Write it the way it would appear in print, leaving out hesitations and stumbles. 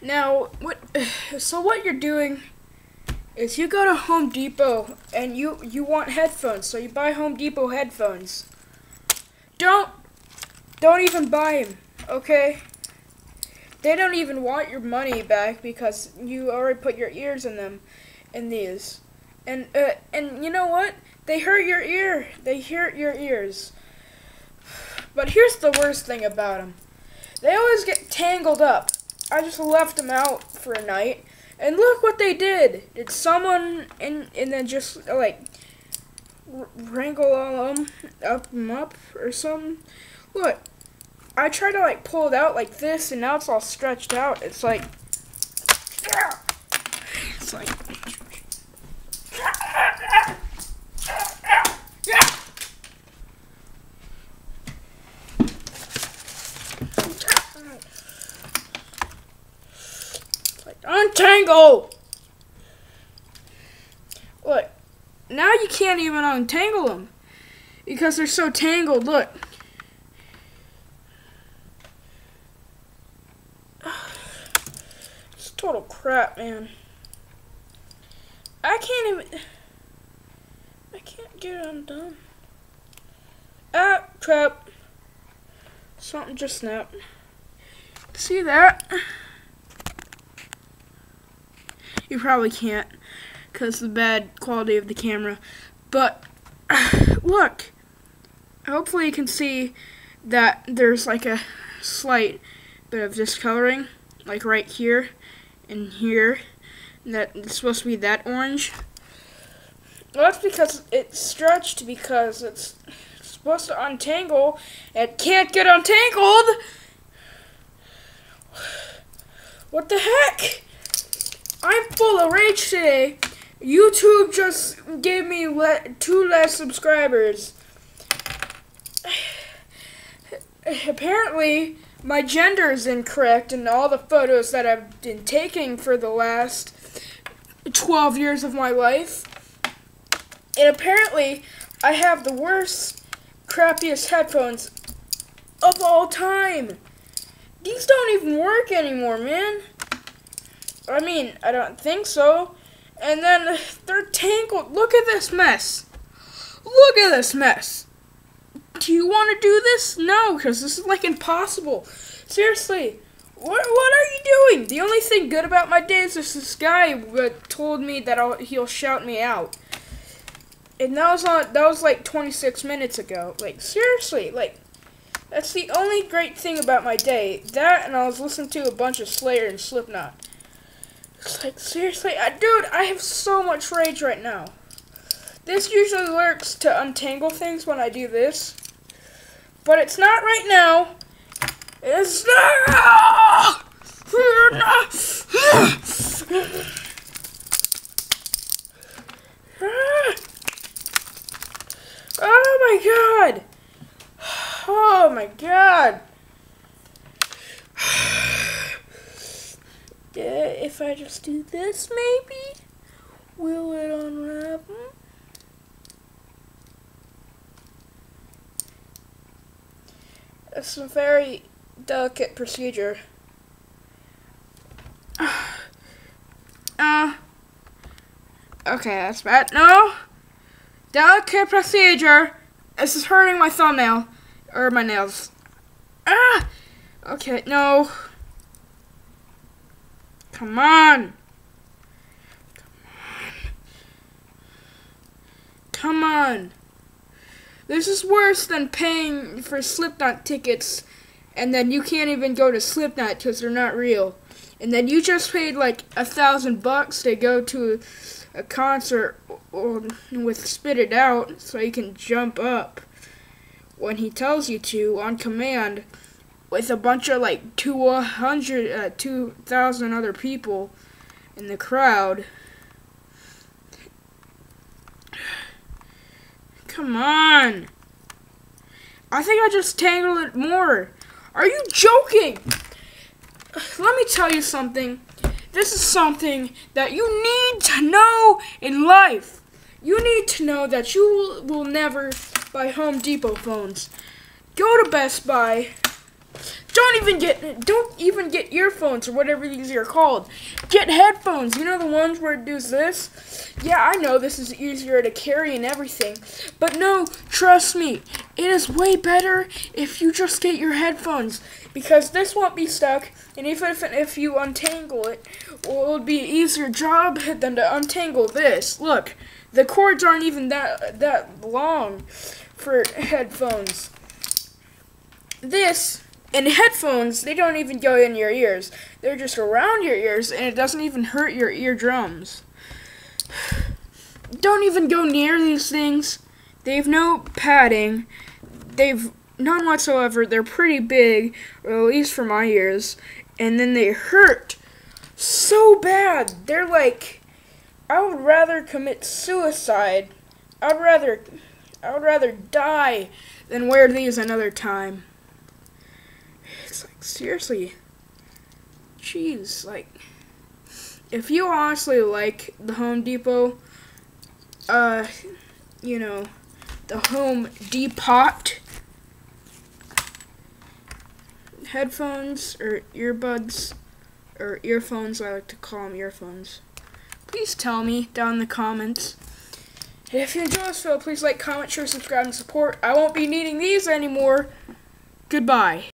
Now, what you're doing is you go to Home Depot and you want headphones, so you buy Home Depot headphones. Don't even buy them, okay? They don't even want your money back because you already put your ears in them, in these. And you know what? They hurt your ear. They hurt your ears. But here's the worst thing about them. They always get tangled up. I just left them out for a night, and look what they did. Did someone and then just like wrangle all them up or something? Look, I tried to like pull it out like this, and now it's all stretched out. It's like, it's like. Untangle! Look, now you can't even untangle them because they're so tangled. Look. It's total crap, man. I can't get it undone. Ah, crap. Something just snapped. See that? You probably can't because the bad quality of the camera, but look, hopefully you can see that there's like a slight bit of discoloring, like right here and here, and that it's supposed to be that orange. Well, that's because it's stretched, because it's supposed to untangle and it can't get untangled. What the heck? I'm full of rage today. YouTube just gave me two less subscribers. Apparently, my gender is incorrect in all the photos that I've been taking for the last 12 years of my life. And apparently, I have the worst, crappiest headphones of all time. These don't even work anymore, man. I mean, I don't think so. And then they're tangled. Look at this mess. Look at this mess. Do you want to do this? No, because this is like impossible. Seriously, what are you doing? The only thing good about my day is this guy told me that he'll shout me out. And that was like 26 minutes ago. Like, seriously, like, that's the only great thing about my day. That, and I was listening to a bunch of Slayer and Slipknot. It's like, seriously, dude, I have so much rage right now. This usually works to untangle things when I do this. But it's not right now. It's not. Oh, my God. Oh, my God. If I just do this, maybe? Will it unravel? It's a very delicate procedure. Okay, that's bad. No! Delicate procedure! This is hurting my thumbnail. Or my nails. Ah! Okay, no. Come on. Come on. Come on. This is worse than paying for Slipknot tickets and then you can't even go to Slipknot because they're not real. And then you just paid like $1,000 to go to a concert with Spit It Out so you can jump up when he tells you to on command. With a bunch of like 2,000 other people in the crowd. Come on. I think I just tangled it more. Are you joking? Let me tell you something. This is something that you need to know in life. You need to know that you will never buy Home Depot phones. Go to Best Buy. Don't even get earphones or whatever these are called. Get headphones. You know the ones where it does this? Yeah, I know this is easier to carry and everything. But no, trust me, it is way better if you just get your headphones. Because this won't be stuck, and if you untangle it, well, it would be an easier job than to untangle this. Look, the cords aren't even that long for headphones. This... And headphones, they don't even go in your ears. They're just around your ears, and it doesn't even hurt your eardrums. Don't even go near these things. They have no padding. They've none whatsoever. They're pretty big, or at least for my ears. And then they hurt so bad. They're like, I would rather commit suicide. I would rather die than wear these another time. It's like, seriously, jeez, like, if you honestly like the Home Depot, you know, the Home Depot headphones or earbuds or earphones, I like to call them earphones, please tell me down in the comments. If you enjoy this video, please like, comment, share, subscribe, and support. I won't be needing these anymore. Goodbye.